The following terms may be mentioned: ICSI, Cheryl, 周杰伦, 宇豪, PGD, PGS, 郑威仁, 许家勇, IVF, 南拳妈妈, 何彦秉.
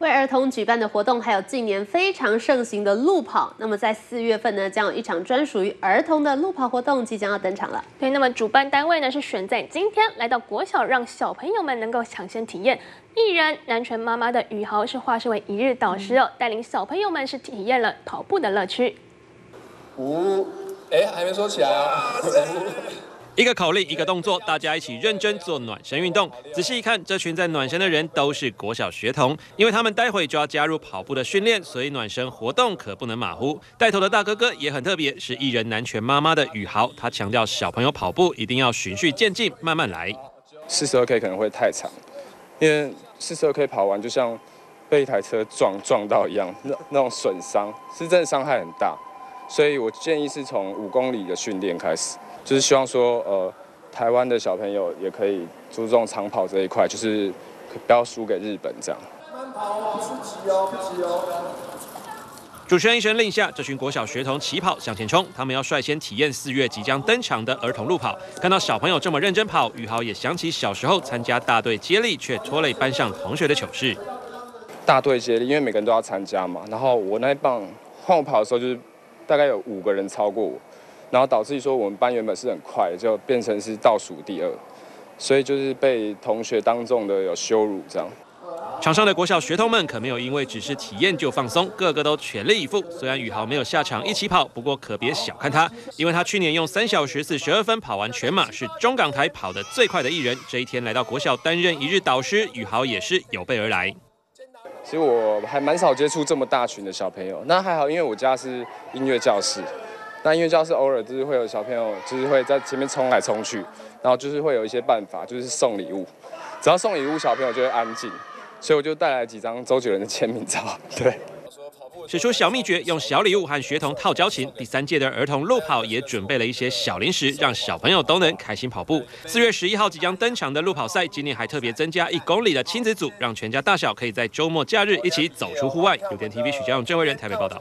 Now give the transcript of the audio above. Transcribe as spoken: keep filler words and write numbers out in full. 为儿童举办的活动，还有近年非常盛行的路跑。那么在四月份呢，将有一场专属于儿童的路跑活动即将要登场了。对，那么主办单位呢是选在今天来到国小，让小朋友们能够抢先体验。艺人南拳妈妈的宇豪是化身为一日导师哦，带领小朋友们是体验了跑步的乐趣。五、哦，哎，还没说起来啊。一个口令，一个动作，大家一起认真做暖身运动。仔细一看，这群在暖身的人都是国小学童，因为他们待会就要加入跑步的训练，所以暖身活动可不能马虎。带头的大哥哥也很特别，是艺人南拳妈妈的宇豪，他强调小朋友跑步一定要循序渐进，慢慢来。四十二 K 可能会太长，因为四十二 K 跑完就像被一台车撞撞到一样，那那种损伤是真的伤害很大，所以我建议是从五公里的训练开始。 就是希望说，呃，台湾的小朋友也可以注重长跑这一块，就是不要输给日本这样。慢跑哦，不急哦，不急哦。主持人一声令下，这群国小学童起跑向前冲，他们要率先体验四月即将登场的儿童路跑。看到小朋友这么认真跑，宇豪也想起小时候参加大队接力却拖累班上同学的糗事。大队接力，因为每个人都要参加嘛，然后我那一棒换我跑的时候，就是大概有五个人超过我。 然后导致说我们班原本是很快，就变成是倒数第二，所以就是被同学当众的有羞辱这样。场上的国小学童们可没有因为只是体验就放松，个个都全力以赴。虽然宇豪没有下场一起跑，不过可别小看他，因为他去年用三小时四十二分跑完全马，是中港台跑得最快的艺人。这一天来到国小担任一日导师，宇豪也是有备而来。 其实我还蛮少接触这么大群的小朋友，那还好，因为我家是音乐教室。 那音乐教室偶尔就是会有小朋友，就是会在前面冲来冲去，然后就是会有一些办法，就是送礼物。只要送礼物，小朋友就会安静。所以我就带来几张周杰伦的签名照。对，使出小秘诀，用小礼物和学童套交情。第三届的儿童路跑也准备了一些小零食，让小朋友都能开心跑步。四月十一号即将登场的路跑赛，今年还特别增加一公里的亲子组，让全家大小可以在周末假日一起走出户外。有天 T V 许家勇、郑威仁台北报道。